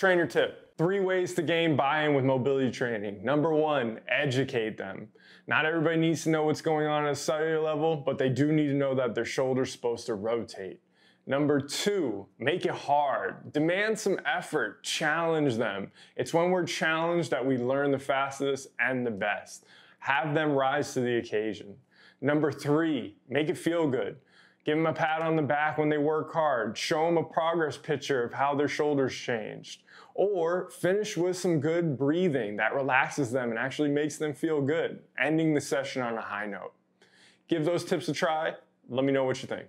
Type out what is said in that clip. Trainer tip, 3 ways to gain buy-in with mobility training. Number 1, educate them. Not everybody needs to know what's going on at a cellular level, but they do need to know that their shoulder's supposed to rotate. Number 2, make it hard. Demand some effort, challenge them. It's when we're challenged that we learn the fastest and the best. Have them rise to the occasion. Number 3, make it feel good. Give them a pat on the back when they work hard. Show them a progress picture of how their shoulders changed. Or finish with some good breathing that relaxes them and actually makes them feel good, ending the session on a high note. Give those tips a try. Let me know what you think.